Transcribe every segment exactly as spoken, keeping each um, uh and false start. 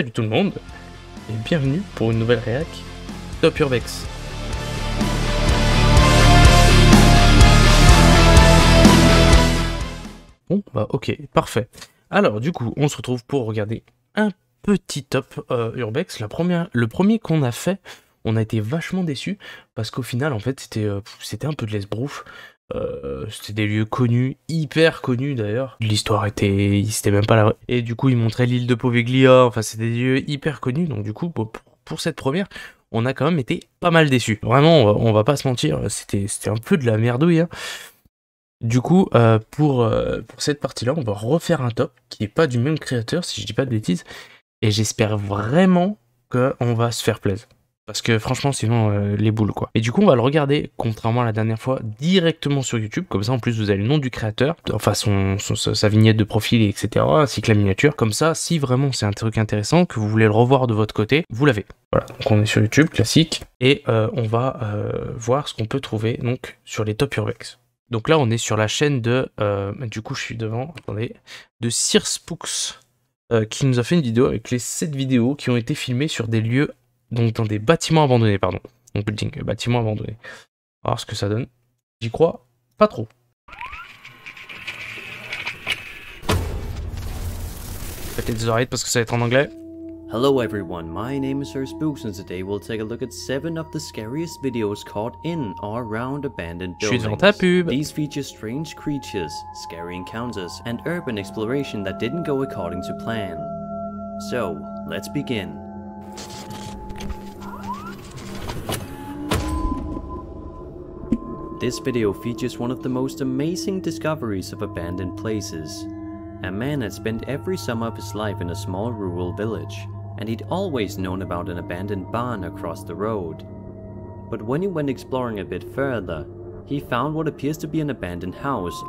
Salut tout le monde et bienvenue pour une nouvelle réac Top Urbex. Bon bah ok, parfait. Alors du coup on se retrouve pour regarder un petit top euh, Urbex. La première, le premier qu'on a fait, on a été vachement déçus parce qu'au final en fait c'était euh, c'était un peu de l'esbrouf. Euh, c'était des lieux connus, hyper connus d'ailleurs. L'histoire était, c'était même pas la vraie. Et du coup, ils montraient l'île de Poveglia. Enfin, c'était des lieux hyper connus. Donc du coup, pour, pour cette première, on a quand même été pas mal déçus. Vraiment, on va, on va pas se mentir. C'était, c'était un peu de la merdouille. Hein. Du coup, euh, pour euh, pour cette partie-là, on va refaire un top qui est pas du même créateur, si je dis pas de bêtises. Et j'espère vraiment qu'on va se faire plaisir. Parce que franchement, sinon, euh, les boules, quoi. Et du coup, on va le regarder, contrairement à la dernière fois, directement sur YouTube. Comme ça, en plus, vous avez le nom du créateur, enfin, son, son, sa vignette de profil, et cetera, ainsi que la miniature. Comme ça, si vraiment c'est un truc intéressant, que vous voulez le revoir de votre côté, vous l'avez. Voilà, donc on est sur YouTube, classique. Et euh, on va euh, voir ce qu'on peut trouver, donc, sur les Top Urbex. Donc là, on est sur la chaîne de... Euh, du coup, je suis devant, attendez... De Sir Spooks, euh, qui nous a fait une vidéo avec les sept vidéos qui ont été filmées sur des lieux... Donc dans des bâtiments abandonnés, pardon. Donc building, bâtiments abandonnés. On va voir ce que ça donne. J'y crois pas trop. Faites des oreilles parce que ça va être en anglais. Hello everyone, my name is Sir Spooks and today we'll take a look at seven of the scariest videos caught in or around abandoned buildings. These feature strange creatures, scary encounters, and urban exploration that didn't go according to plan. So, let's begin. This video features one of the most amazing discoveries of abandoned places. A man had spent every summer of his life in a small rural village, and he'd always known about an abandoned barn across the road. But when he went exploring a bit further, he found what appears to be an abandoned house.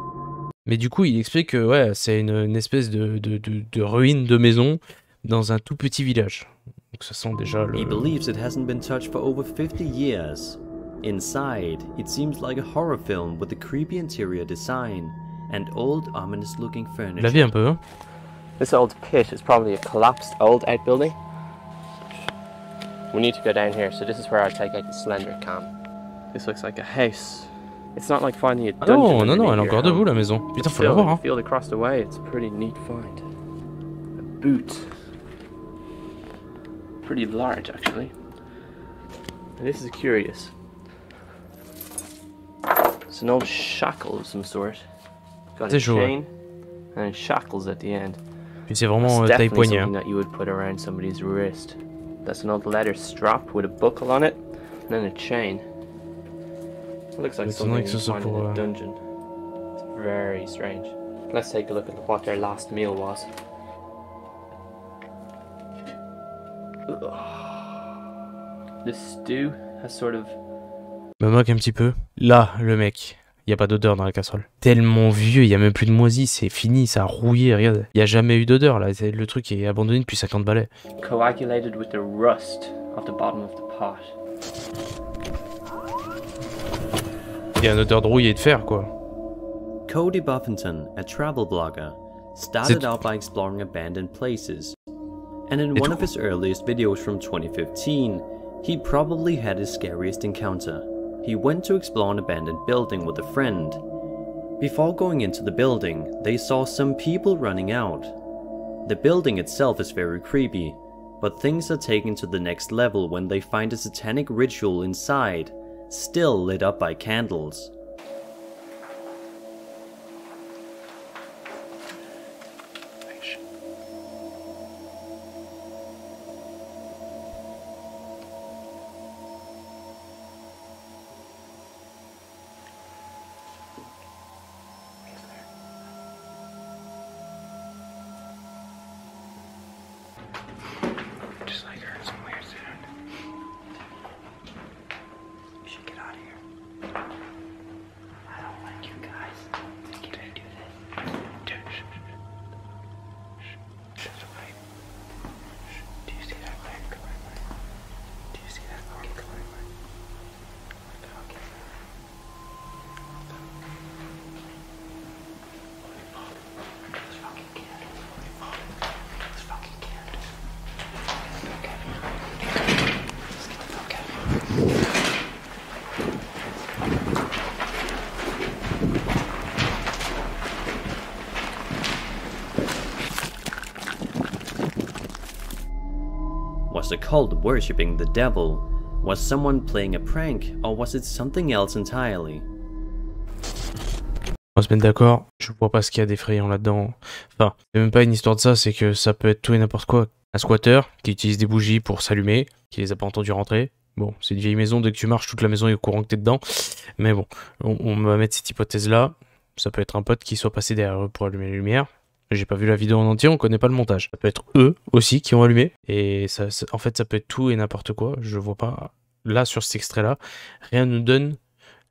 Mais du coup, il explique que ouais, c'est une, une espèce de, de, de, de ruine de maison dans un tout petit village. Donc ça sent déjà le... He believes it hasn't been touched for over fifty years. Inside, it seems like a horror film with a creepy interior design and old ominous-looking furniture. La vie un peu, hein? This old pit is probably a collapsed old outbuilding. We need to go down here, so this is where I take out the slender cam. This looks like a house. It's not like finding a dungeon. Oh non non, elle est encore debout la maison. Putain, faut la voir, hein. Field across the way, it's a pretty neat find. A boot. Pretty large actually. And this is curious. It's an old shackle of some sort. Got a chain and shackles at the end. C'est vraiment taille poignée. Something that you would put around somebody's wrist. That's an old leather strap with a buckle on it, and then a chain. It looks like something you find in a dungeon. It's very strange. Let's take a look at what their last meal was. This stew has sort of... Me moque un petit peu. Là, le mec, il n'y a pas d'odeur dans la casserole. Tellement vieux, il n'y a même plus de moisi, c'est fini, ça a rouillé, regarde. Il n'y a jamais eu d'odeur là, le truc est abandonné depuis cinquante balais. Coagulated with the rust at the bottom of the pot. Il y a une odeur de rouille et de fer, quoi. Cody Buffington, a travel blogger, started out by exploring abandoned places. And in one of his earliest videos from twenty fifteen, he probably had his scariest encounter. He went to explore an abandoned building with a friend. Before going into the building, they saw some people running out. The building itself is very creepy, but things are taken to the next level when they find a satanic ritual inside, still lit up by candles. Was the cult worshipping the devil? Was someone playing a prank, or was it something else entirely? On se met d'accord, je vois pas ce qu'il y a d'effrayant là-dedans. Enfin, c'est même pas une histoire de ça, c'est que ça peut être tout et n'importe quoi. Un squatter qui utilise des bougies pour s'allumer, qui les a pas entendus rentrer. Bon, c'est une vieille maison, dès que tu marches, toute la maison est au courant que t'es dedans. Mais bon, on, on va mettre cette hypothèse-là. Ça peut être un pote qui soit passé derrière eux pour allumer les lumières. J'ai pas vu la vidéo en entier, on connaît pas le montage. Ça peut être eux aussi qui ont allumé. Et ça, ça, en fait, ça peut être tout et n'importe quoi. Je vois pas. Là, sur cet extrait-là, rien ne nous donne,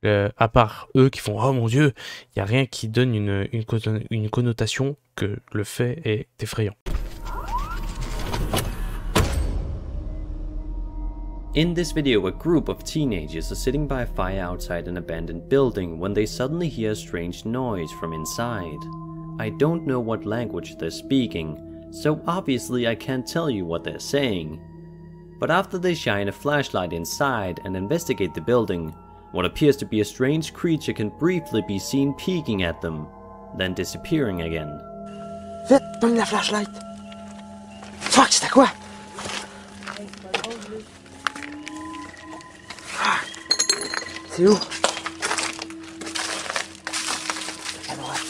euh, à part eux qui font « Oh mon Dieu !» Il n'y a rien qui donne une, une, une connotation que le fait est effrayant. In this video, a group of teenagers are sitting by a fire outside an abandoned building when they suddenly hear a strange noise from inside. I don't know what language they're speaking, so obviously I can't tell you what they're saying. But after they shine a flashlight inside and investigate the building, what appears to be a strange creature can briefly be seen peeking at them, then disappearing again. Vite, donne la flashlight! Fuck, c'était quoi? C'est où? À droite.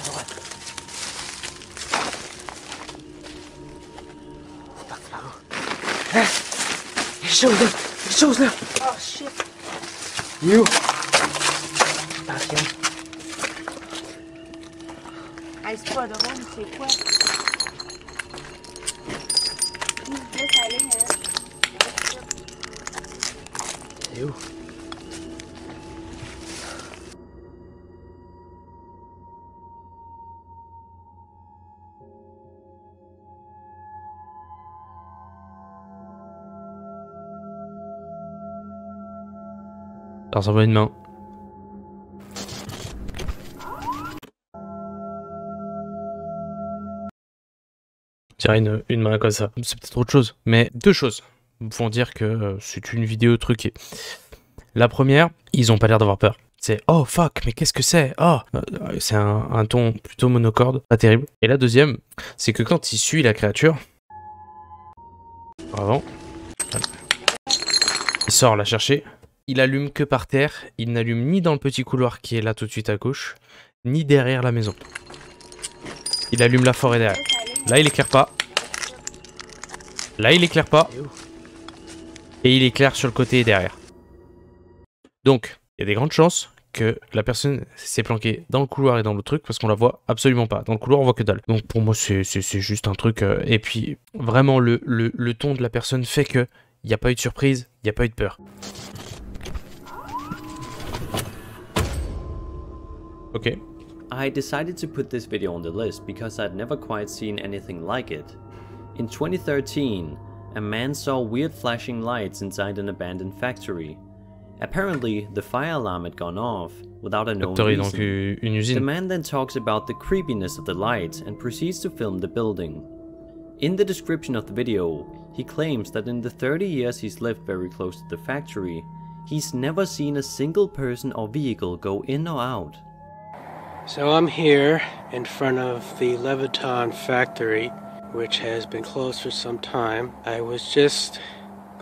À droite. C'est parti là-haut. Hé! Il y a quelque chose là! Il y a quelque chose là! Oh shit! Il est où? Par là. Ah, c'est pas drôle, c'est quoi? Laisse aller, hein? Ça ressemble à une main. Tiens, une, une main comme ça. C'est peut-être autre chose, mais deux choses vont dire que c'est une vidéo truquée. La première, ils ont pas l'air d'avoir peur. C'est « Oh fuck, mais qu'est-ce que c'est? Oh !» C'est un, un ton plutôt monocorde, pas terrible. Et la deuxième, c'est que quand il suit la créature... Avant. Il sort la chercher. Il allume que par terre. Il n'allume ni dans le petit couloir qui est là tout de suite à gauche, ni derrière la maison. Il allume la forêt derrière. Là, il éclaire pas. Là, il éclaire pas. Et il éclaire sur le côté derrière. Donc, il y a des grandes chances que la personne s'est planquée dans le couloir et dans le truc parce qu'on la voit absolument pas. Dans le couloir, on voit que dalle. Donc pour moi, c'est juste un truc. Euh, et puis, vraiment, le, le, le ton de la personne fait que il n'y a pas eu de surprise, il n'y a pas eu de peur. Ok. I decided to put this video on the list because I'd never quite seen anything like it. In twenty thirteen, a man saw weird flashing lights inside an abandoned factory. Apparently, the fire alarm had gone off without a known reason. The man then talks about the creepiness of the lights and proceeds to film the building. In the description of the video, he claims that in the thirty years he's lived very close to the factory, he's never seen a single person or vehicle go in or out. So I'm here in front of the Leviton factory, which has been closed for some time. I was just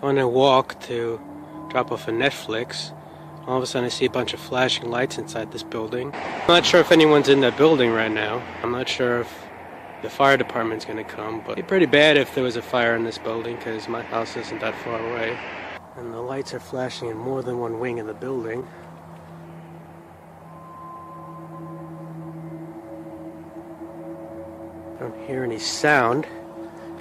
going to walk to drop off a Netflix. All of a sudden I see a bunch of flashing lights inside this building. I'm not sure if anyone's in that building right now. I'm not sure if the fire department's gonna come, but it'd be pretty bad if there was a fire in this building because my house isn't that far away. And the lights are flashing in more than one wing of the building. I don't hear any sound,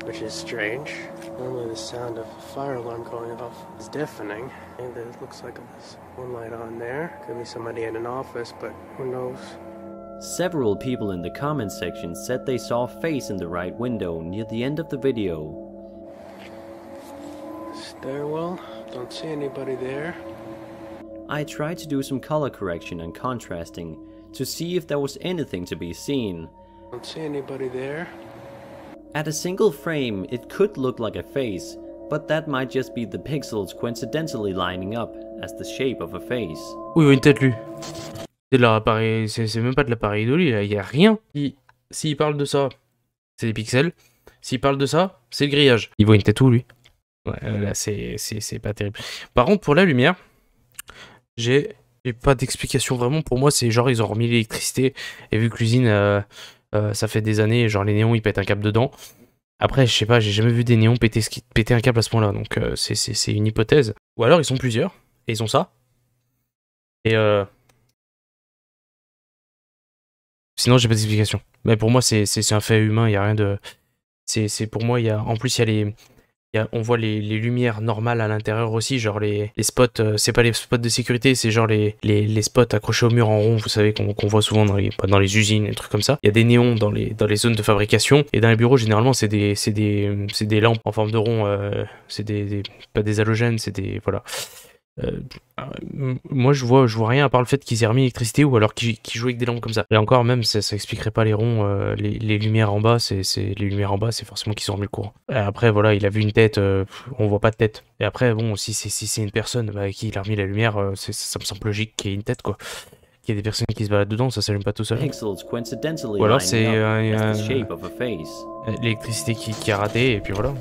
which is strange. Normally the sound of a fire alarm going off is deafening. And it looks like there's one light on there. Could be somebody in an office, but who knows. Several people in the comments section said they saw a face in the right window near the end of the video. Stairwell, don't see anybody there. I tried to do some color correction and contrasting to see if there was anything to be seen. Don't see anybody there. At a single frame, it could look like a face, but that might just be the pixels coincidentally lining up as the shape of a face. Oui, une tête, lui. C'est leur appareil, c'est même pas de l'appareil de lui, il y a rien. S'il parle de ça, c'est des pixels. S'il parle de ça, c'est le grillage. Il voit une tête où, lui? Ouais, là, c'est pas terrible. Par contre, pour la lumière, j'ai pas d'explication vraiment. Pour moi, c'est genre, ils ont remis l'électricité. Et vu que l'usine, euh, euh, ça fait des années, genre, les néons, ils pètent un câble dedans. Après, je sais pas, j'ai jamais vu des néons péter, péter un câble à ce point-là. Donc, euh, c'est une hypothèse. Ou alors, ils sont plusieurs. Et ils ont ça. Et euh... sinon, j'ai pas d'explication. Mais pour moi, c'est un fait humain. Il n'y a rien de... C'est pour moi, il y a... En plus, il y a les... Y a, on voit les, les lumières normales à l'intérieur aussi, genre les, les spots, euh, c'est pas les spots de sécurité, c'est genre les, les, les spots accrochés au mur en rond, vous savez, qu'on qu'on voit souvent dans les, dans les usines et trucs comme ça. Il y a des néons dans les, dans les zones de fabrication, et dans les bureaux, généralement, c'est des, des, des lampes en forme de rond, euh, c'est des, des, pas des halogènes, c'est des... Voilà. Euh, moi, je vois, je vois rien à part le fait qu'ils aient remis l'électricité ou alors qu'ils qu'ils jouent avec des lampes comme ça. Et encore, même, ça, ça expliquerait pas les ronds, euh, les, les lumières en bas, c'est les lumières en bas, c'est forcément qu'ils ont remis le courant. Et après, voilà, il a vu une tête, euh, on voit pas de tête. Et après, bon, si c'est si c'est une personne bah, à qui il a remis la lumière, euh, ça me semble logique qu'il y ait une tête, quoi. Qu'il y ait des personnes qui se baladent dedans, ça s'allume pas tout seul. Ou alors c'est euh, euh, l'électricité qui, qui a raté, et puis voilà.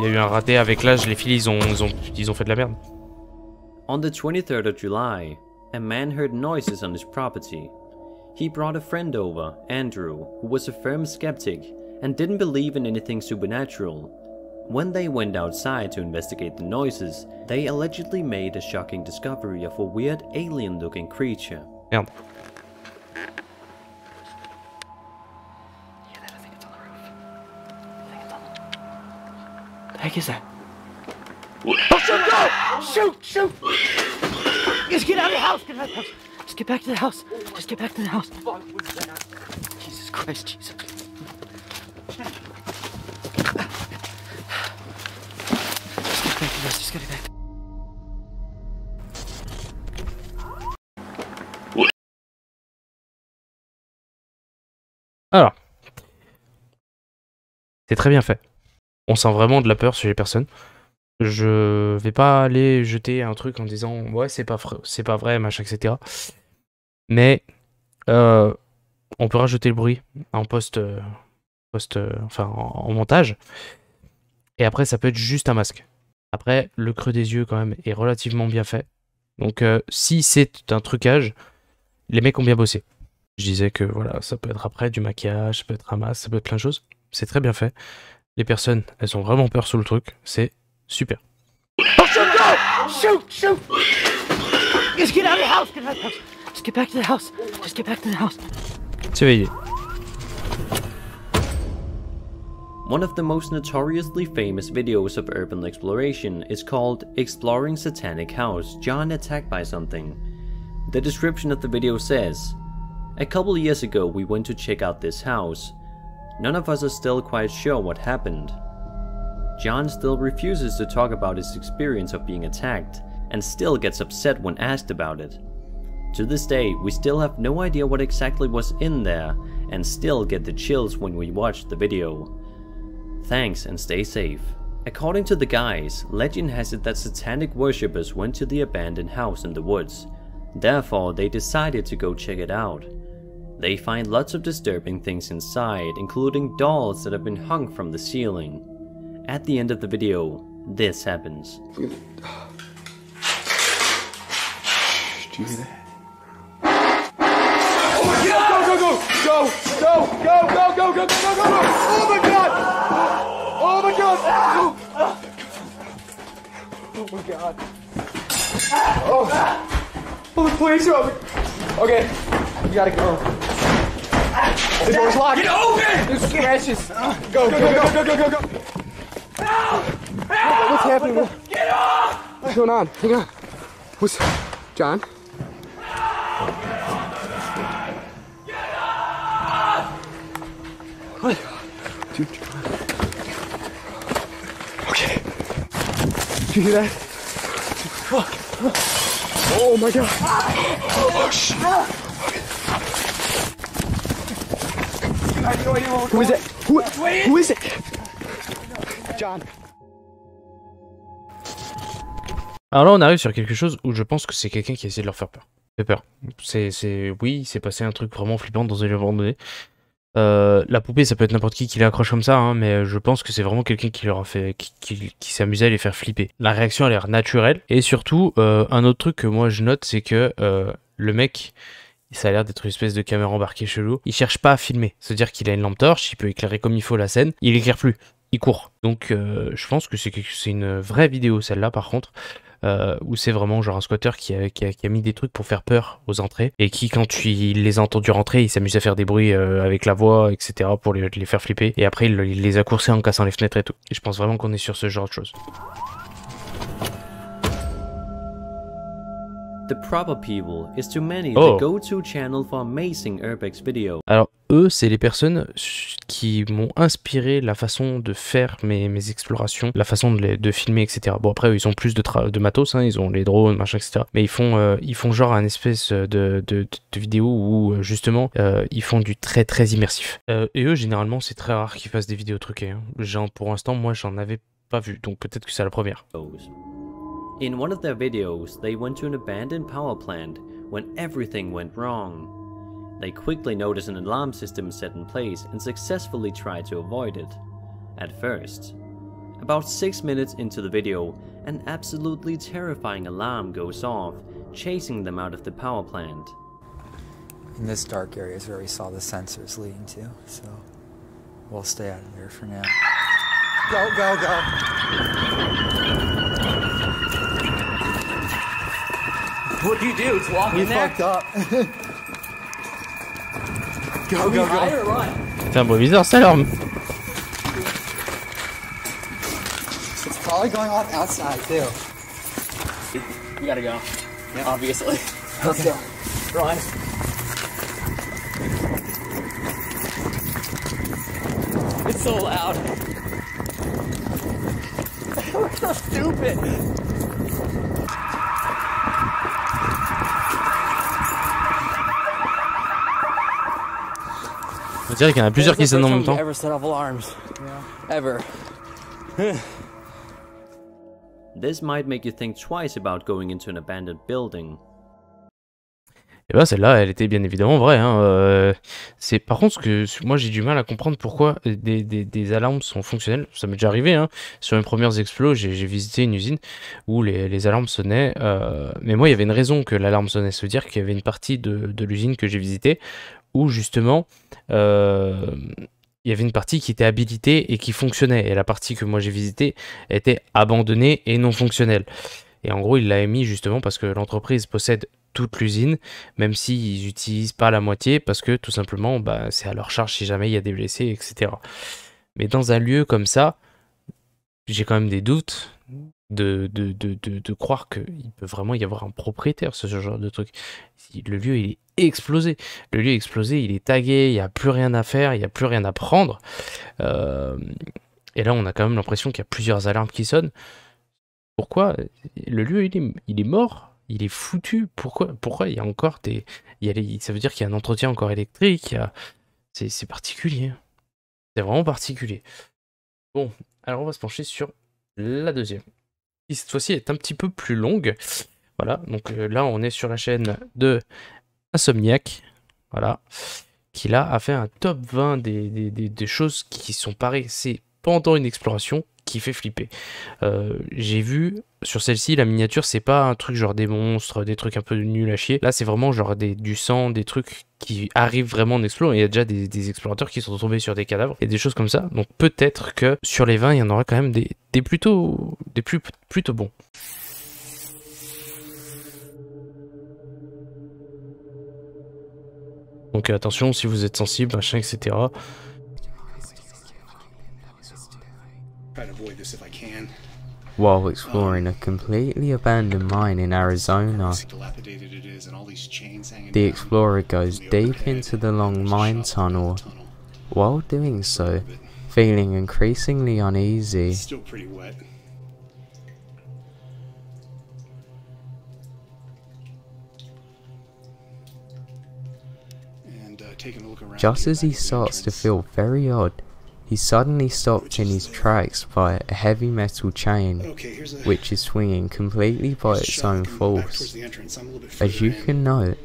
Il y a eu un raté avec l'âge, les fils, ils ont, ils ont, ils ont fait de la merde. On the twenty-third of July, a man heard noises on his property. He brought a friend over, Andrew, who was a firm skeptic and didn't believe in anything supernatural. When they went outside to investigate the noises, they allegedly made a shocking discovery of a weird alien-looking creature. Yeah. Yeah, that, I think it's on the roof. I think it's on the... The heck is that? Oh, shoot, no! Shoot, shoot! Just get out of the house, get out of the house. Just get back to the house. Just get back to the house. Jesus Christ, Jesus. Just get back to the house, just get back. Alors, c'est très bien fait. On sent vraiment de la peur chez les personnes. Je vais pas aller jeter un truc en disant « Ouais, c'est pas, pas vrai, machin, et cetera » Mais euh, on peut rajouter le bruit en post, post, enfin, en montage. Et après, ça peut être juste un masque. Après, le creux des yeux, quand même, est relativement bien fait. Donc, euh, si c'est un trucage, les mecs ont bien bossé. Je disais que voilà, ça peut être après du maquillage, ça peut être un masque, ça peut être plein de choses. C'est très bien fait. Les personnes, elles ont vraiment peur sur le truc. C'est... super. Oh, shoot, no! Shoot, shoot! Just get out of the house, get out of the house. Just get back to the house. Just get back to the house. Surveillé. One of the most notoriously famous videos of urban exploration is called Exploring Satanic House, John Attacked by Something. The description of the video says, "A couple years ago we went to check out this house. None of us are still quite sure what happened. John still refuses to talk about his experience of being attacked, and still gets upset when asked about it. To this day, we still have no idea what exactly was in there, and still get the chills when we watch the video. Thanks and stay safe." According to the guys, legend has it that satanic worshippers went to the abandoned house in the woods. Therefore, they decided to go check it out. They find lots of disturbing things inside, including dolls that have been hung from the ceiling. At the end of the video, this happens. Did you hear that? Oh my god! Go, go, go! Go, go, go, go, go, go, go, go, go, go! Oh my god! Oh my god! Oh my god! Oh, oh please, Robert! Okay, you gotta go. The door's locked! Get open! There's scratches! Go, go, go, go, go, go, go! Help! Help! What's happening? What? Get off! What's going on? Hang on. What's... John? Help! Get off! What? Dude, John. Okay. Did you hear that? Fuck. Oh my god. Oh shit. Who is it? Who, who is it? Alors là, on arrive sur quelque chose où je pense que c'est quelqu'un qui essaie de leur faire peur. Fait peur. C'est, c'est, oui, il s'est passé un truc vraiment flippant dans un lieu abandonné. Euh, la poupée, ça peut être n'importe qui qui l'accroche comme ça, hein, mais je pense que c'est vraiment quelqu'un qui leur a fait, qui, qui, qui s'amusait à les faire flipper. La réaction a l'air naturelle. Et surtout, euh, un autre truc que moi je note, c'est que euh, le mec, ça a l'air d'être une espèce de caméra embarquée chelou. Il cherche pas à filmer, c'est-à-dire qu'il a une lampe torche, il peut éclairer comme il faut la scène, il éclaire plus, il court. Donc euh, je pense que c'est une vraie vidéo celle-là par contre. Euh, où c'est vraiment genre un squatter qui a, qui, a, qui a mis des trucs pour faire peur aux entrées et qui, quand tu, il les a entendus rentrer, il s'amuse à faire des bruits euh, avec la voix, et cetera pour les, les faire flipper, et après il, il les a coursés en cassant les fenêtres et tout. Et je pense vraiment qu'on est sur ce genre de choses. Oh. Alors eux, c'est les personnes qui m'ont inspiré la façon de faire mes, mes explorations, la façon de, les, de filmer, et cetera. Bon après, ils ont plus de, de matos, hein, ils ont les drones, machin, et cetera. Mais ils font, euh, ils font genre un espèce de, de, de, de vidéo où justement, euh, ils font du très très immersif. Euh, et eux, généralement, c'est très rare qu'ils fassent des vidéos truquées. Hein. Genre, pour l'instant, moi, j'en avais pas vu, donc peut-être que c'est la première. Oh. In one of their videos, they went to an abandoned power plant when everything went wrong. They quickly noticed an alarm system set in place and successfully tried to avoid it, at first. About six minutes into the video, an absolutely terrifying alarm goes off, chasing them out of the power plant. And this dark area is where we saw the sensors leading to, so we'll stay out of there for now. Go, go, go! What do you do? It's walking in there. Go, go, go. C'est un bruit bizarre, ça, l'alarme. It's probably going off outside too. You gotta go. Yeah, obviously. Let's go. Run. It's so loud. We're so stupid. On dirait qu'il y en a plusieurs qui sonnent en même temps. Et bah celle-là, elle était bien évidemment vraie. Hein. Euh, c'est par contre ce que moi j'ai du mal à comprendre pourquoi des, des, des alarmes sont fonctionnelles. Ça m'est déjà arrivé. Hein. Sur mes premières explos, j'ai visité une usine où les, les alarmes sonnaient. Euh, mais moi, il y avait une raison que l'alarme sonnait. Ça veut dire qu'il y avait une partie de, de l'usine que j'ai visitée où justement euh, il y avait une partie qui était habilitée et qui fonctionnait. Et la partie que moi j'ai visitée était abandonnée et non fonctionnelle. Et en gros, il l'a émis justement parce que l'entreprise possède toute l'usine, même s'ils n'utilisent pas la moitié, parce que tout simplement, bah, c'est à leur charge si jamais il y a des blessés, et cetera. Mais dans un lieu comme ça, j'ai quand même des doutes de, de, de, de, de croire qu'il peut vraiment y avoir un propriétaire, ce genre de truc. Le lieu, il est explosé. Le lieu est explosé, il est tagué, il n'y a plus rien à faire, il n'y a plus rien à prendre. Euh, et là, on a quand même l'impression qu'il y a plusieurs alarmes qui sonnent. Pourquoi? Le lieu, il est, il est mort, il est foutu. Pourquoi? Pourquoi il y a encore des... Il y a les... Ça veut dire qu'il y a un entretien encore électrique. Il y a... C'est particulier. C'est vraiment particulier. Bon, alors on va se pencher sur la deuxième. Et cette fois-ci, elle est un petit peu plus longue. Voilà, donc là, on est sur la chaîne de Insomniac. Voilà. Qui, là, a fait un top vingt des, des, des, des choses qui sont paraissées pendant une exploration qui fait flipper. Euh, j'ai vu sur celle-ci, la miniature, c'est pas un truc genre des monstres, des trucs un peu nuls à chier. Là, c'est vraiment genre des, du sang, des trucs qui arrivent vraiment en explo. Et il y a déjà des, des explorateurs qui sont tombés sur des cadavres et des choses comme ça. Donc peut-être que sur les vingt, il y en aura quand même des, des plutôt, des plus, plutôt bons. Donc attention, si vous êtes sensible, machin, et cetera. While exploring a completely abandoned mine in Arizona, the explorer goes deep into the long mine tunnel. While doing so, feeling increasingly uneasy. Still pretty wet. Just as he starts to feel very odd, he suddenly stopped in his tracks by a heavy metal chain, which is swinging completely by its own force. As you can note,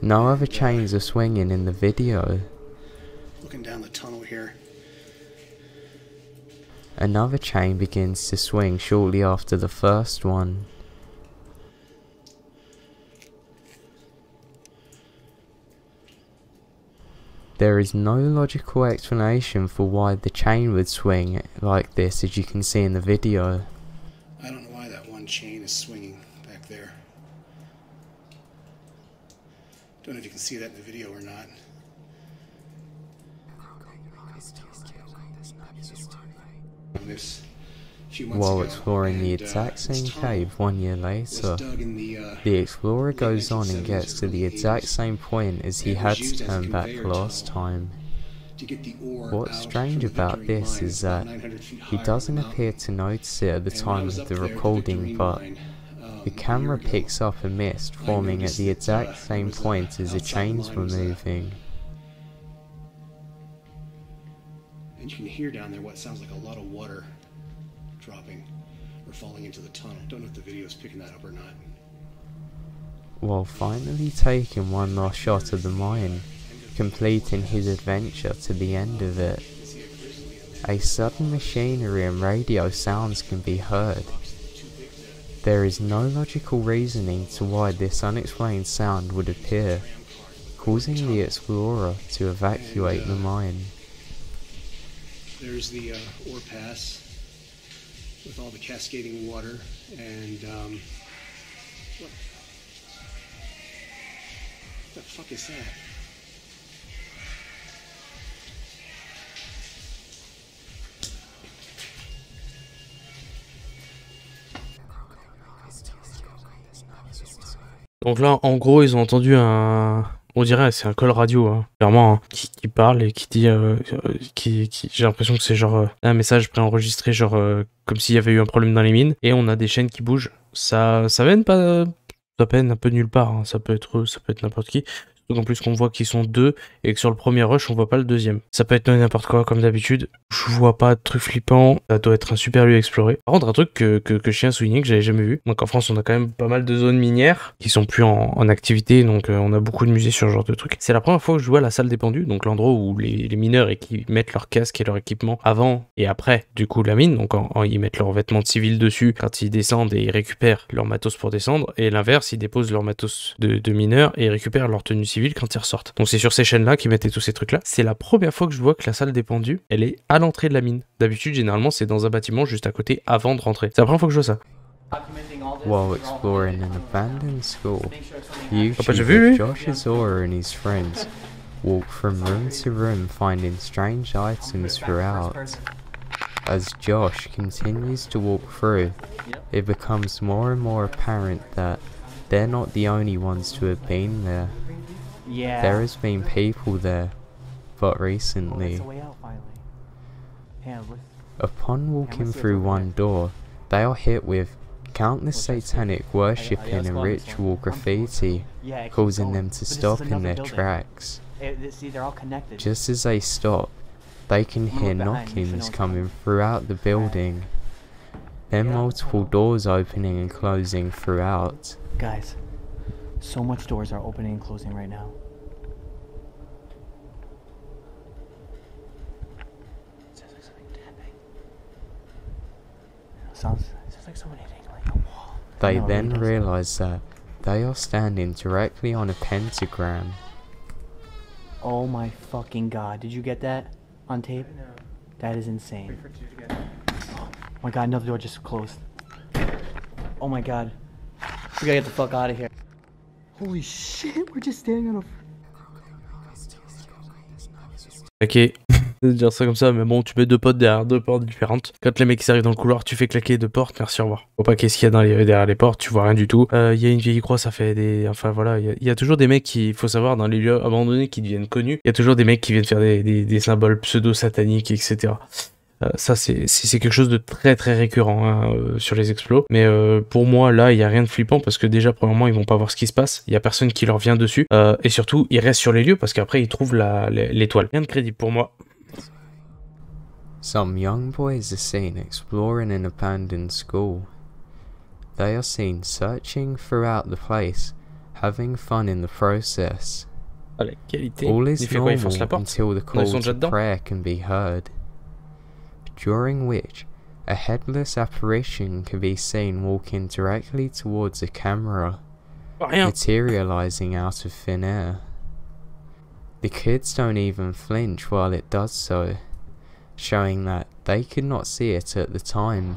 no other chains are swinging in the video. looking down the tunnel here. Another chain begins to swing shortly after the first one. There is no logical explanation for why the chain would swing like this, as you can see in the video. I don't know why that one chain is swinging back there. Don't know if you can see that in the video or not. This few months While ago, exploring and, the exact uh, same cave one year later, the, uh, the explorer goes on and gets to the exact same point as he had to turn back last time. What's strange about this is that he doesn't appear to notice it at the time of the recording, but the camera picks up a mist forming at the exact same point as the chains were moving. And you can hear down there what sounds like a lot of water dropping or falling into the tunnel. Don't know if the video is picking that up or not. While finally taking one last shot of the mine, completing his adventure to the end of it, a sudden machinery and radio sounds can be heard. There is no logical reasoning to why this unexplained sound would appear, causing the explorer to evacuate the mine. There's the uh, ore pass with all the cascading water and um, what the fuck is that? Donc là, en gros, ils ont entendu un... On dirait c'est un call radio, hein. Clairement, hein. Qui, qui parle et qui dit, euh, qui, qui... j'ai l'impression que c'est genre euh, un message préenregistré, genre euh, comme s'il y avait eu un problème dans les mines. Et on a des chaînes qui bougent. Ça, ça mène pas, ça mène un peu nulle part. Hein. Ça peut être, ça peut être n'importe qui. Surtout qu'en plus qu'on voit qu'ils sont deux et que sur le premier rush on voit pas le deuxième. Ça peut être n'importe quoi comme d'habitude. Je vois pas de truc flippant. Ça doit être un super lieu à explorer. Par contre un truc que, que, que je tiens à souligner que j'avais jamais vu. Donc en France on a quand même pas mal de zones minières qui sont plus en, en activité. Donc euh, on a beaucoup de musées sur ce genre de trucs. C'est la première fois que je vois la salle des pendus. Donc l'endroit où les, les mineurs et qui mettent leur casque et leur équipement avant et après du coup la mine. Donc en, en, ils mettent leurs vêtements de civil dessus quand ils descendent et ils récupèrent leur matos pour descendre. Et l'inverse ils déposent leur matos de, de mineurs et ils récupèrent leur tenue civile quand ils ressortent. Donc c'est sur ces chaînes là qu'ils mettaient tous ces trucs là. C'est la première fois que je vois que la salle des pendus elle est à l'entrée de la mine. D'habitude généralement c'est dans un bâtiment juste à côté avant de rentrer. C'est la première fois que je vois ça. While exploring an abandoned school, you see Josh Azora and his friends walk from room to room finding strange items throughout. As Josh continues to walk through, it becomes more and more apparent that they're not the only ones to have been there. Yeah. There has been people there, but recently. Upon walking through one door, they are hit with countless satanic worshipping and ritual graffiti, causing them to stop in their tracks. Just as they stop, they can hear knockings coming throughout the building, then multiple doors opening and closing throughout. Guys. So much doors are opening and closing right now. Sounds like something tapping. Sounds, sounds like someone hitting like a wall. They no, then realize that they are standing directly on a pentagram. Oh my fucking god! Did you get that on tape? No. That is insane. Oh my god! Another door just closed. Oh my god! We gotta get the fuck out of here. Holy shit, we're just standing on a... Ok, de dire ça comme ça, mais bon, tu mets deux potes derrière deux portes différentes. Quand les mecs qui arrivent dans le couloir, tu fais claquer deux portes, merci, au revoir. Faut pas qu'est-ce qu'il y a dans les, derrière les portes, tu vois rien du tout. Il euh, y a une vieille croix, ça fait des... Enfin voilà, il y, y a toujours des mecs qui, il faut savoir, dans les lieux abandonnés qui deviennent connus, il y a toujours des mecs qui viennent faire des, des, des symboles pseudo-sataniques, et cetera. Ça c'est quelque chose de très très récurrent hein, euh, sur les explos, mais euh, pour moi là il n'y a rien de flippant parce que déjà premièrement ils vont pas voir ce qui se passe, il n'y a personne qui leur vient dessus euh, et surtout ils restent sur les lieux parce qu'après ils trouvent l'étoile. Rien de crédible pour moi. Some young boys are seen exploring an abandoned school. They are seen searching throughout the place, having fun in the process. Ah, la qualité. All is normal until the cold of prayer can be heard, during which a headless apparition can be seen walking directly towards a camera, materializing out of thin air. The kids don't even flinch while it does so, showing that they could not see it at the time.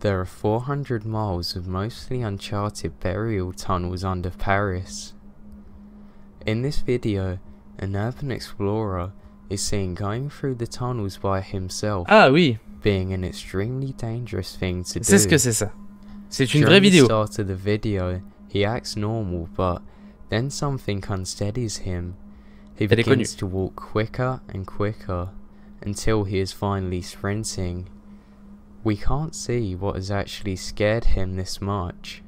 There are four hundred miles of mostly uncharted burial tunnels under Paris. In this video, an urban explorer is seen going through the tunnels by himself. Ah oui. Being an extremely dangerous thing to do. C'est ce que c'est ça. C'est une vraie vidéo. During the start of the video, he acts normal, but then something unsteadies him. He begins to walk quicker and quicker until he is finally sprinting. We can't see what has actually scared him this much.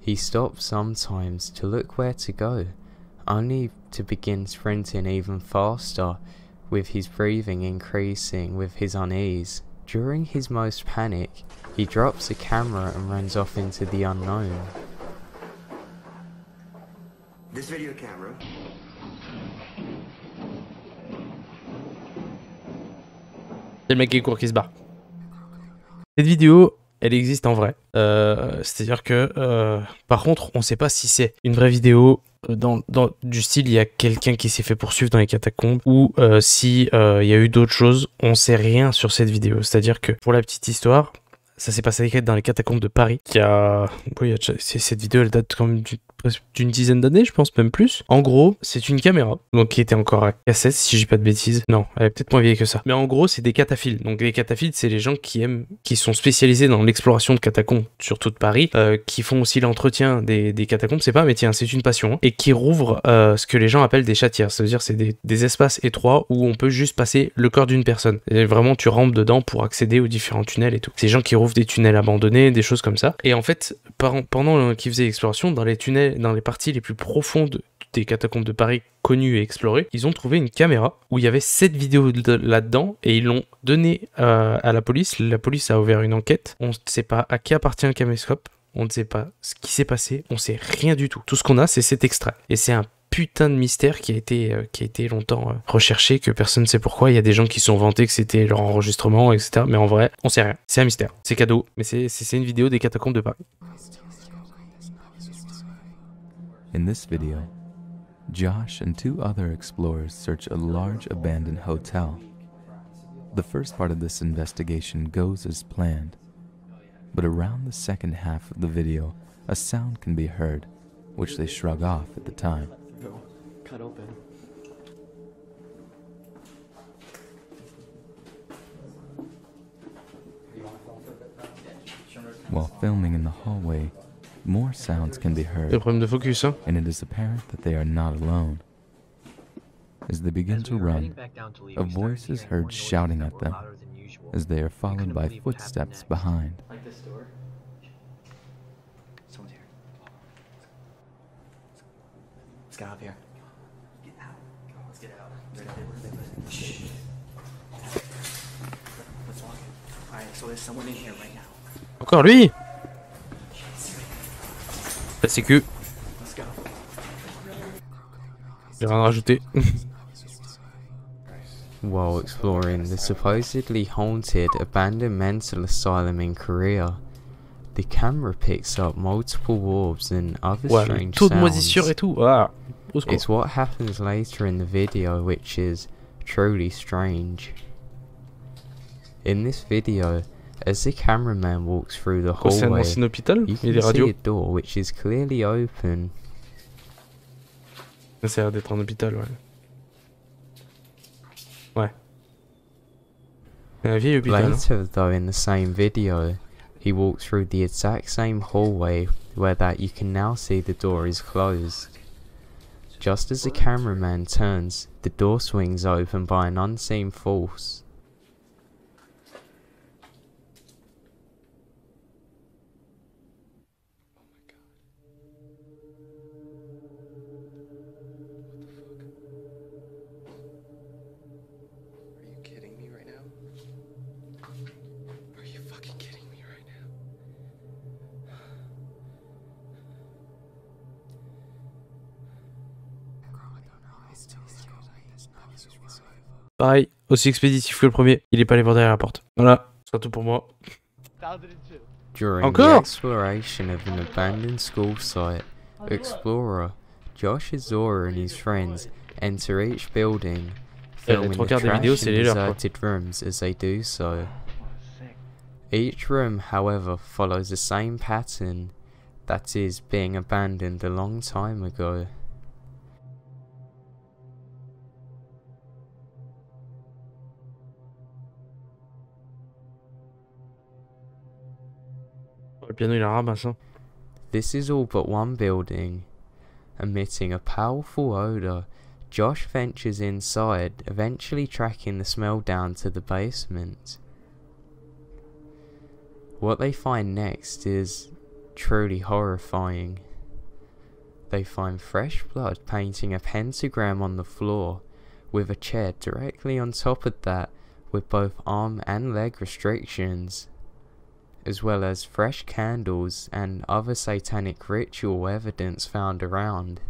He stops sometimes to look where to go, only to begin sprinting even faster, with his breathing increasing with his unease. During his most panic, he drops the camera and runs off into the unknown. This video camera. C'est le mec qui court qui se barre. Cette vidéo, elle existe en vrai. Euh, C'est-à-dire que, euh, par contre, on ne sait pas si c'est une vraie vidéo. Dans, dans, du style, il y a quelqu'un qui s'est fait poursuivre dans les catacombes, ou euh, si euh, il y a eu d'autres choses, on sait rien sur cette vidéo. C'est-à-dire que, pour la petite histoire, ça s'est passé dans les catacombes de Paris. Il y a... Oui, cette vidéo, elle date quand même d'une dizaine d'années, je pense, même plus. En gros, c'est une caméra, donc qui était encore à cassette, si je dis pas de bêtises. Non, elle est peut-être moins vieille que ça. Mais en gros, c'est des cataphiles. Donc les cataphiles, c'est les gens qui aiment, qui sont spécialisés dans l'exploration de catacombes, surtout de Paris, euh, qui font aussi l'entretien des, des catacombes. C'est pas un métier, hein, c'est une passion, hein, et qui rouvrent euh, ce que les gens appellent des chatières. C'est-à-dire, c'est des, des espaces étroits où on peut juste passer le corps d'une personne. Et vraiment, tu rampes dedans pour accéder aux différents tunnels et tout. C'est des gens qui rouvrent des tunnels abandonnés, des choses comme ça. Et en fait, pendant qu'ils faisaient l'exploration, dans les tunnels, dans les parties les plus profondes des catacombes de Paris connues et explorées, ils ont trouvé une caméra où il y avait cette vidéo là-dedans et ils l'ont donnée euh, à la police. La police a ouvert une enquête. On ne sait pas à qui appartient le caméscope, on ne sait pas ce qui s'est passé, on ne sait rien du tout. Tout ce qu'on a, c'est cet extrait. Et c'est un putain de mystère qui a été, euh, qui a été longtemps euh, recherché, que personne ne sait pourquoi. Il y a des gens qui sont vantés que c'était leur enregistrement, et cetera. Mais en vrai, on sait rien. C'est un mystère. C'est cadeau. Mais c'est une vidéo des catacombes de Paris. In this video, Josh and two other explorers search a large abandoned hotel. The first part of this investigation goes as planned, but around the second half of the video, a sound can be heard, which they shrug off at the time. Cut open. While filming in the hallway, more sounds can be heard, focus, hein? And it is apparent that they are not alone. As they begin to run, a voice is heard shouting at them, as they are followed by footsteps behind. Encore lui. La sécu. J'ai rien rajouté. While exploring the supposedly haunted abandoned mental asylum in Korea, the camera picks up multiple orbs and other ouais, strange taux de moisissure et tout. Ah, it's what happens later in the video which is truly strange. In this video, as the cameraman walks through the hallway, you can see a door which is clearly open. Ça a l'air d'être un hôpital, ouais. Ouais. Later, though, in the same video, he walks through the exact same hallway where that you can now see the door is closed. Just as the cameraman turns, the door swings open by an unseen force. Pareil, aussi expéditif que le premier, il est pas allé voir derrière la porte. Voilà, ce sera tout pour moi. During Encore? the exploration of an abandoned school site, explorer Josh Azora and his friends enter each building, filming the trash and deserted rooms as they do so. Each room, however, follows the same pattern, that is, being abandoned a long time ago. Le piano, il ramasse, hein. This is all but one building. Emitting a powerful odor, Josh ventures inside, eventually tracking the smell down to the basement. What they find next is truly horrifying. They find fresh blood painting a pentagram on the floor, with a chair directly on top of that, with both arm and leg restrictions, as well as fresh candles and other satanic ritual evidence found around.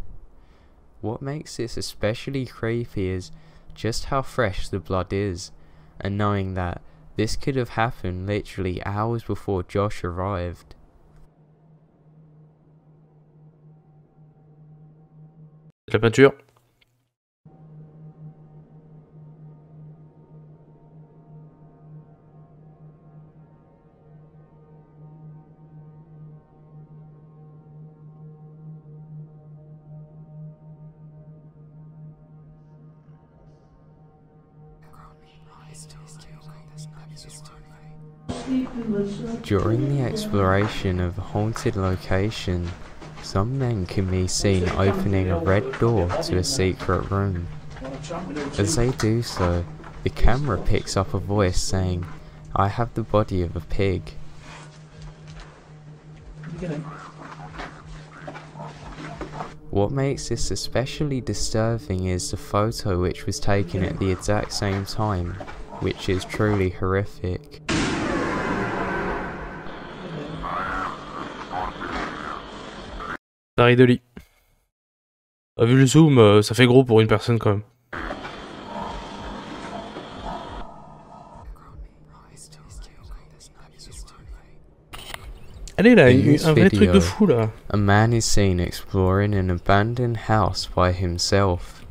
What makes this especially creepy is just how fresh the blood is, and knowing that this could have happened literally hours before Josh arrived. La peinture. During the exploration of a haunted location, some men can be seen opening a red door to a secret room. As they do so, the camera picks up a voice saying, "I have the body of a pig." What makes this especially disturbing is the photo, which was taken at the exact same time, which is truly horrific. T'as de lit. Ah, vu le zoom, euh, ça fait gros pour une personne quand même. Allez là, il, un vrai video, truc de fou là. A man is seen exploring an abandoned house by himself,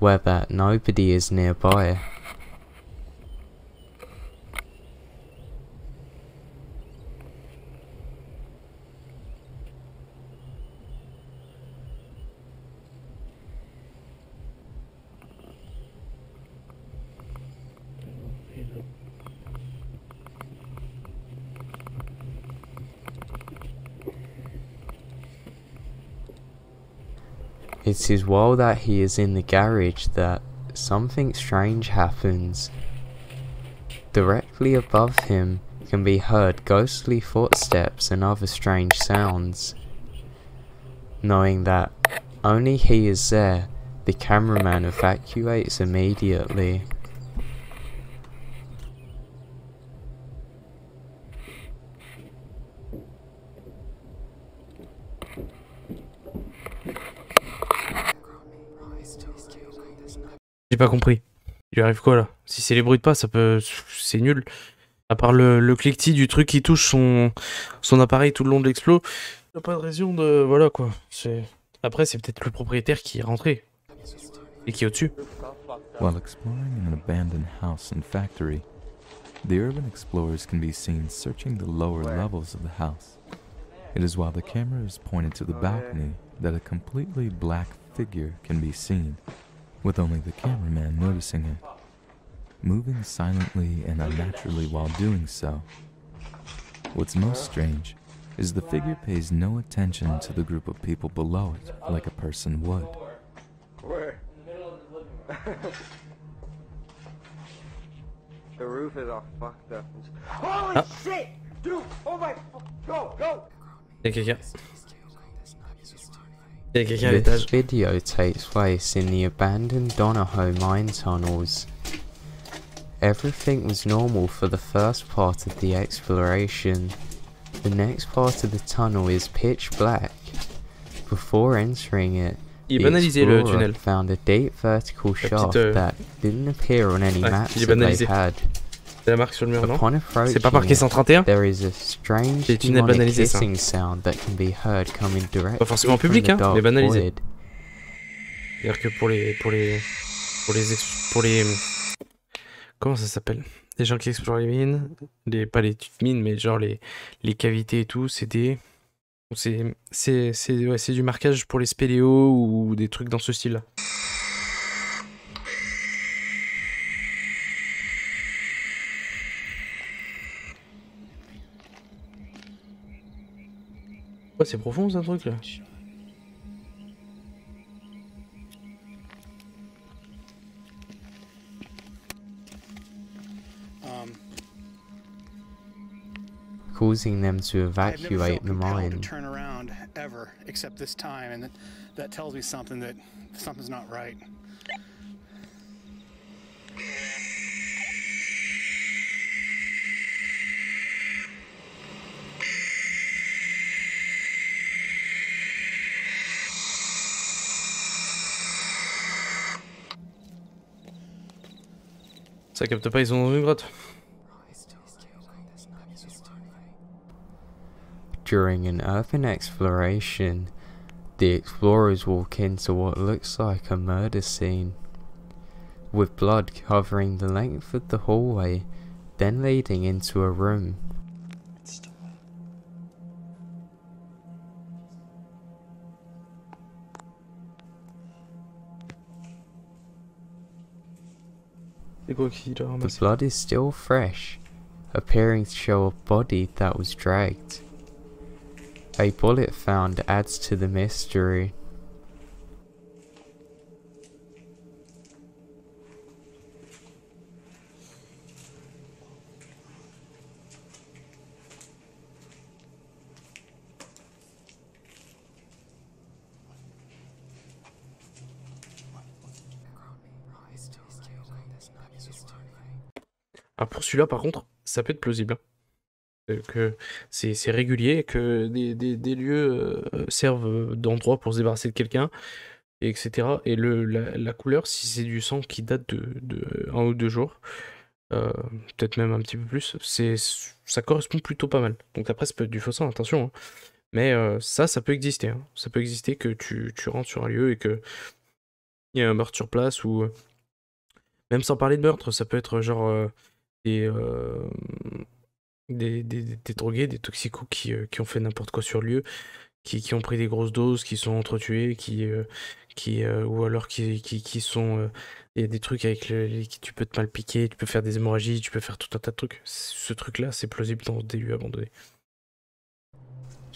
where that nobody is nearby. It is while that he is in the garage that something strange happens. Directly above him can be heard ghostly footsteps and other strange sounds. Knowing that only he is there, the cameraman evacuates immediately. J'ai pas compris. Il lui arrive quoi là? Si c'est les bruits de pas, ça peut... c'est nul. À part le, le cliquetis du truc qui touche son, son appareil tout le long de l'explo, il n'y a pas de raison de... Voilà quoi. Après, c'est peut-être le propriétaire qui est rentré. Et qui est au-dessus. While exploring an abandoned house and factory, the urban explorers can be seen searching the lower levels of the house. It is while the camera is pointed to the balcony that a completely black figure can be seen, with only the cameraman noticing it, moving silently and unnaturally while doing so. What's most strange is the figure pays no attention to the group of people below it like a person would. The roof is all fucked up. Holy shit! Dude! Oh my! Go! Go! Thank you. This video takes place in the abandoned Donahoe mine tunnels. Everything was normal for the first part of the exploration. The next part of the tunnel is pitch black. Before entering it, Il banalisait le tunnel. Il est banalisé. C'est la marque sur le mur, non? C'est pas marqué cent trente et un? C'est des tunnels banalisés, ça. Pas forcément en public, hein, mais banalisé. C'est-à-dire que pour les... pour les... pour les... pour les... comment ça s'appelle? Les gens qui explorent les mines, les, pas les mines, mais genre les, les cavités et tout, c'est des... C'est ouais, du marquage pour les spéléos ou des trucs dans ce style-là. Ouais, c'est profond, ce truc-là. Causing them to evacuate the mine. Turn around ever except this time, and that, that tells me something that something's not right. Ça capte pas, ils sont dans une grotte. During an urban exploration, the explorers walk into what looks like a murder scene, with blood covering the length of the hallway, then leading into a room. The blood is still fresh, appearing to show a body that was dragged. A bullet found adds to the mystery. Ah, pour celui-là, par contre, ça peut être plausible. Que c'est régulier, que des, des, des lieux euh, servent d'endroit pour se débarrasser de quelqu'un, et cetera. Et le, la, la couleur, si c'est du sang qui date de, de un ou deux jours, euh, peut-être même un petit peu plus, ça correspond plutôt pas mal. Donc après, ça peut être du faux sang, attention. Hein. Mais euh, ça, ça peut exister. Hein. Ça peut exister que tu, tu rentres sur un lieu et qu'il y a un meurtre sur place, ou même sans parler de meurtre, ça peut être genre euh, des... Euh... Des, des, des drogués, des toxicos qui, euh, qui ont fait n'importe quoi sur le lieu, qui, qui ont pris des grosses doses, qui sont entretués, qui, euh, qui, euh, ou alors qui, qui, qui sont... Il y a des trucs avec le, les, qui tu peux te mal piquer, tu peux faire des hémorragies, tu peux faire tout un tas de trucs. Ce truc-là, c'est plausible dans des lieux abandonnés.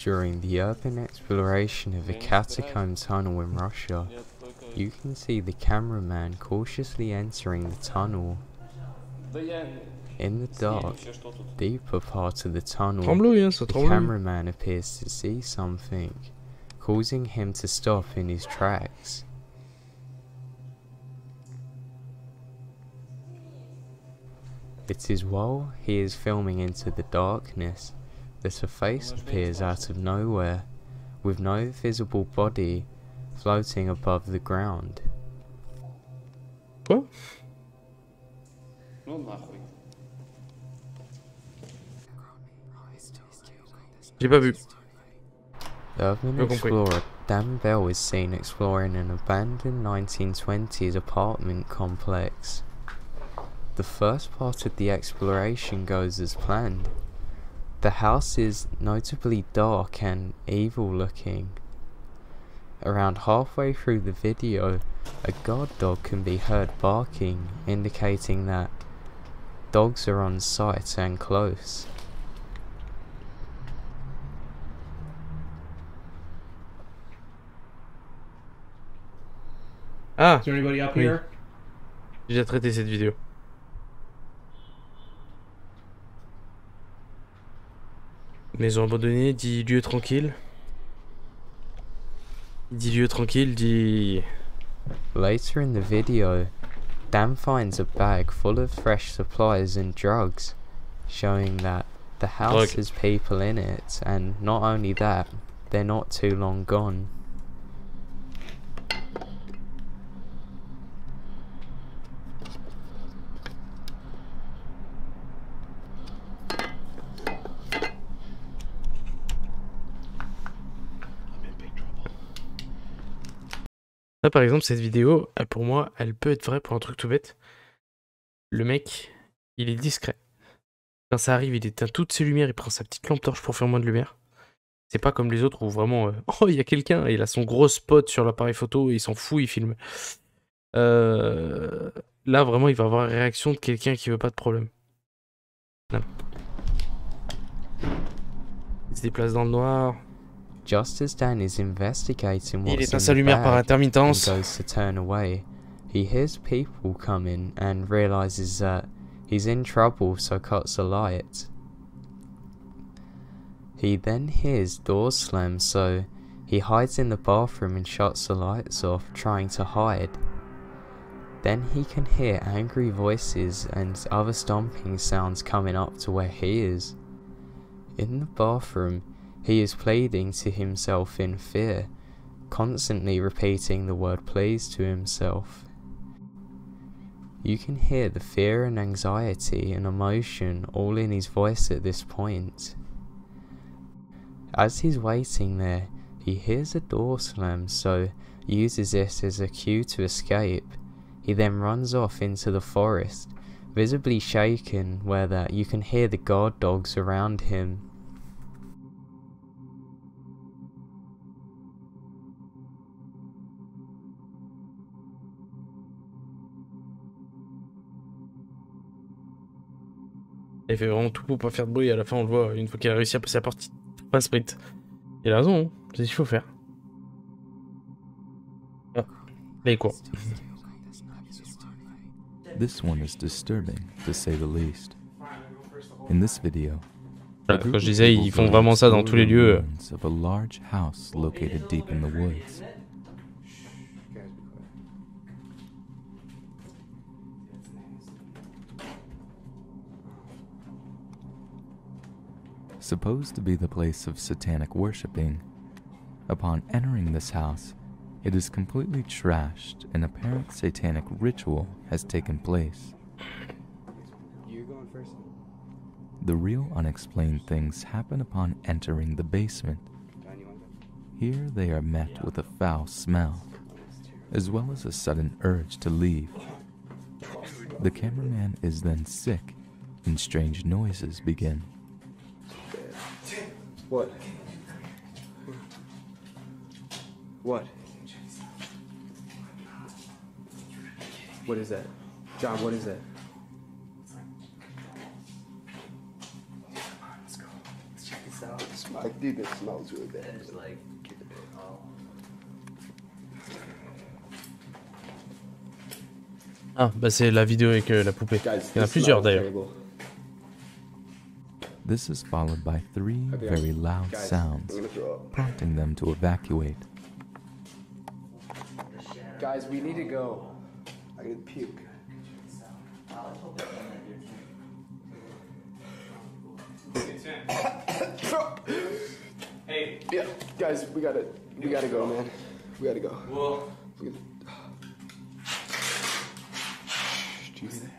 During the urban exploration of a catacomb tunnel in Russia, you can see the cameraman cautiously entering the tunnel. In the dark, deeper part of the tunnel, the cameraman appears to see something, causing him to stop in his tracks. It is while he is filming into the darkness that a face appears out of nowhere, with no visible body, floating above the ground. Quoi? J'ai pas vu. Urban explorer Dan Bell is seen exploring an abandoned nineteen twenties apartment complex. The first part of the exploration goes as planned. The house is notably dark and evil looking. Around halfway through the video, a guard dog can be heard barking, indicating that dogs are on site and close. Ah, oui. J'ai déjà traité cette vidéo. Maison abandonnée, dit lieu tranquille. Dit lieu tranquille, dit... Later in the video, Dan finds a bag full of fresh supplies and drugs, showing that the house has people in it, and not only that, they're not too long gone. Ça, par exemple, cette vidéo, pour moi, elle peut être vraie pour un truc tout bête. Le mec, il est discret. Quand ça arrive, il éteint toutes ses lumières, il prend sa petite lampe torche pour faire moins de lumière. C'est pas comme les autres où vraiment, euh, oh, il y a quelqu'un, il a son gros spot sur l'appareil photo, et il s'en fout, il filme. Euh, là, vraiment, il va avoir la réaction de quelqu'un qui veut pas de problème. Non. Il se déplace dans le noir. Just as Dan is investigating what's in the bag, il éteint sa lumière par intermittence. Goes to turn away. He hears people coming and realizes that he's in trouble, so cuts a light. He then hears doors slam, so he hides in the bathroom and shuts the lights off, trying to hide. Then he can hear angry voices and other stomping sounds coming up to where he is. In the bathroom, he is pleading to himself in fear, constantly repeating the word please to himself. You can hear the fear and anxiety and emotion all in his voice at this point. As he's waiting there, he hears a door slam, so he uses this as a cue to escape. He then runs off into the forest, visibly shaken, where that you can hear the guard dogs around him. Il fait vraiment tout pour pas faire de bruit, à la fin on le voit, une fois qu'il a réussi à passer la partie, pas sprint. Il a raison, hein, c'est ce qu'il faut faire. Ah, là il court. This one is disturbing, to say the least. In this video, ah, quand je disais, ils font vraiment ça dans tous les lieux. Of a large house located deep in the woods. Supposed to be the place of satanic worshiping. Upon entering this house, it is completely trashed and apparent satanic ritual has taken place. You're going first. The real unexplained things happen upon entering the basement. Here they are met with a foul smell, as well as a sudden urge to leave. The cameraman is then sick and strange noises begin. What? What? What is that? John, what is that? Let's go. Let's check this out. I think it smells really bad. It's like, get the bed. Ah, bah c'est la vidéo avec euh, la poupée. Il y en a plusieurs d'ailleurs. This is followed by three very loud sounds, prompting them to evacuate. Guys, we need to go. I gotta puke. Hey. Yeah, guys, we gotta, we gotta go, man. We gotta go. Whoa. We gotta... Do you hear that?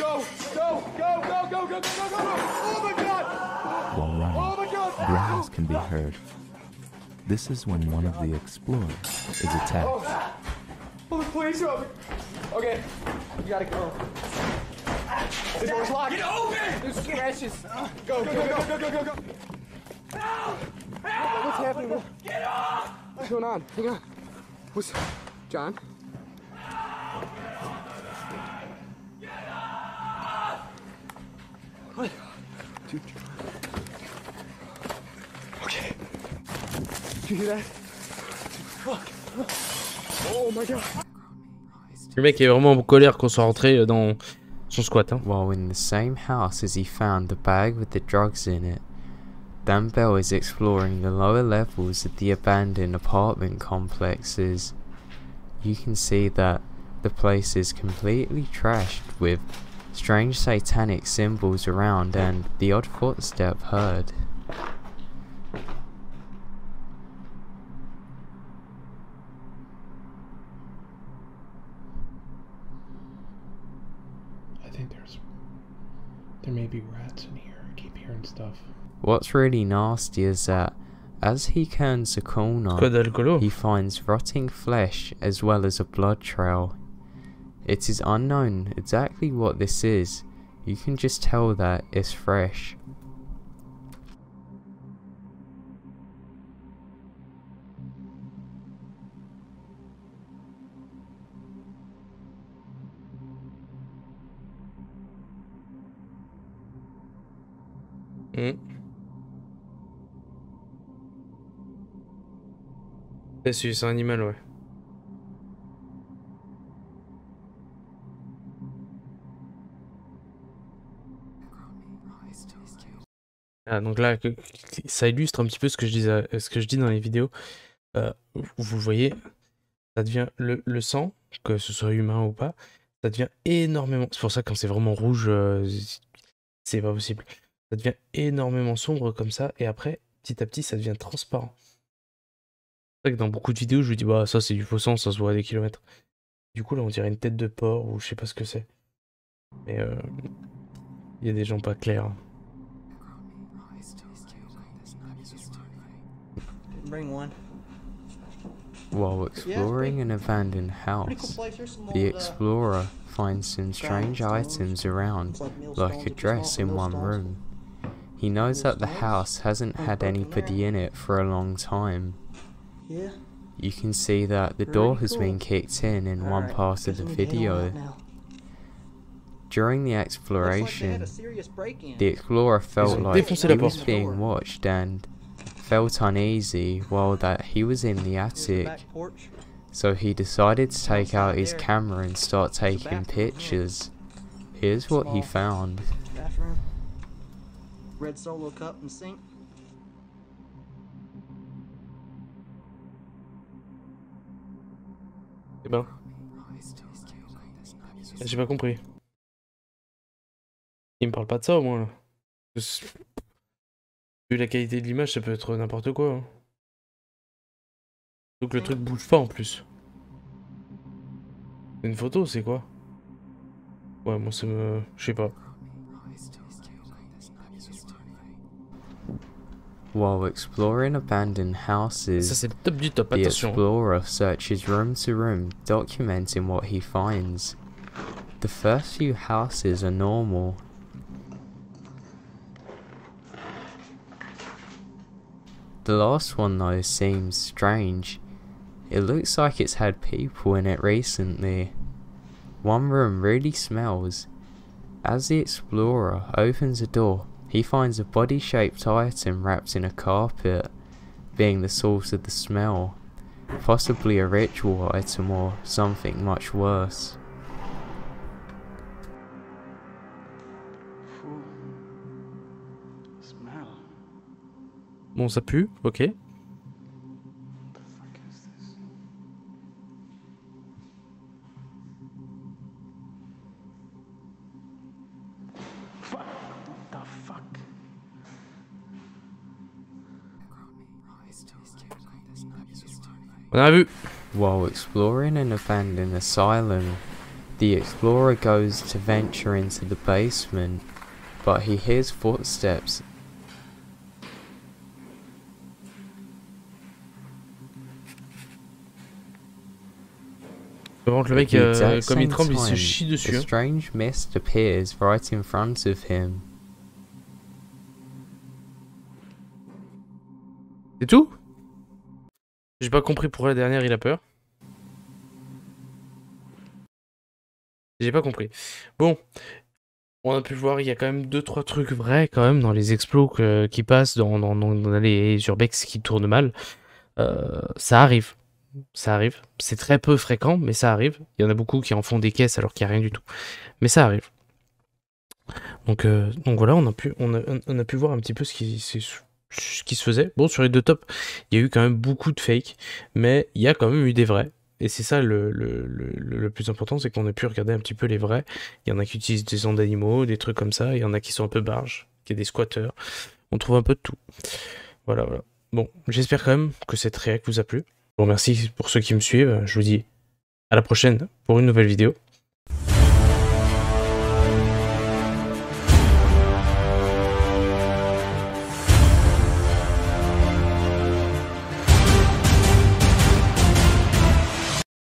Go, go, go, go, go, go, go, go, go, oh my God! While running, oh my God! Growls can be heard. This is when one of the explorers is attacked. Oh, oh please, Robert. Okay, you gotta go. The door's locked. Get open! There's scratches. Go, go, go, go, go, go, go, go. Help! Help! What's happening? Get off! What's going on? Hang on. What's... John? What? Dude. Okay. Did you hear that? Fuck. Oh my God. Le mec est vraiment en colère qu'on soit rentré dans son squat. Hein. While in the same house as he found the bag with the drugs in it, Dan Bell is exploring the lower levels of the abandoned apartment complexes. You can see that the place is completely trashed with strange satanic symbols around and the odd footstep heard. I think there's... there may be rats in here. I keep hearing stuff. What's really nasty is that As he turns the corner, he finds rotting flesh as well as a blood trail. It is unknown exactly what this is. You can just tell that it's fresh. Mm. C'est un animal, ouais. Ah, donc là, ça illustre un petit peu ce que je dis, à, ce que je dis dans les vidéos. Euh, vous voyez, ça devient le, le sang, que ce soit humain ou pas, ça devient énormément. C'est pour ça que quand c'est vraiment rouge, euh, c'est pas possible. Ça devient énormément sombre comme ça, et après, petit à petit, ça devient transparent. C'est vrai que dans beaucoup de vidéos, je lui dis, bah ça c'est du faux sang, ça se voit à des kilomètres. Du coup, là, on dirait une tête de porc, ou je sais pas ce que c'est. Mais euh, y a des gens pas clairs. While exploring an abandoned house, the explorer finds some strange items around, like a dress in one room. He knows that the house hasn't had anybody in it for a long time. You can see that the door has been kicked in in one part of the video. During the exploration, the explorer felt like he was being watched and felt uneasy while that he was in the attic, so he decided to take out his camera and start taking pictures. Here's what he found. Red solo cup and sink. Eh ben, j'ai pas compris. Il me parle pas de ça au moins là. Vu la qualité de l'image, ça peut être n'importe quoi. Hein. Donc le truc bouge pas en plus. Une photo, c'est quoi? Ouais, moi ça me... je sais pas. While exploring abandoned houses, ça, c'est le top du top. The explorer searches room to room, documenting what he finds. The first few houses are normal. The last one though seems strange. It looks like it's had people in it recently. One room really smells. As the explorer opens the door, he finds a body-shaped item wrapped in a carpet, being the source of the smell, possibly a ritual item or something much worse. Bon, ça pue, ok. On a vu. While exploring an abandoned asylum, the explorer goes to venture into the basement, but he hears footsteps. Le mec, euh, comme il tremble, il se chie dessus. A strange mist appears right in front of him. C'est tout? J'ai pas compris pourquoi la dernière il a peur. J'ai pas compris. Bon, on a pu voir, il y a quand même deux trois trucs vrais quand même dans les explos que, qui passent, dans, dans, dans les urbex qui tournent mal. Euh, ça arrive. Ça arrive, c'est très peu fréquent, mais ça arrive. Il y en a beaucoup qui en font des caisses alors qu'il n'y a rien du tout. Mais ça arrive. Donc, euh, donc voilà, on a, pu, on, a, on a pu voir un petit peu ce qui, ce qui se faisait. Bon, sur les deux tops, il y a eu quand même beaucoup de fakes, mais il y a quand même eu des vrais. Et c'est ça le, le, le, le plus important, c'est qu'on a pu regarder un petit peu les vrais. Il y en a qui utilisent des sangs d'animaux, des trucs comme ça. Il y en a qui sont un peu barges, qui sont des squatteurs. On trouve un peu de tout. Voilà, voilà. Bon, j'espère quand même que cette réac vous a plu. Je vous remercie pour ceux qui me suivent, je vous dis à la prochaine pour une nouvelle vidéo.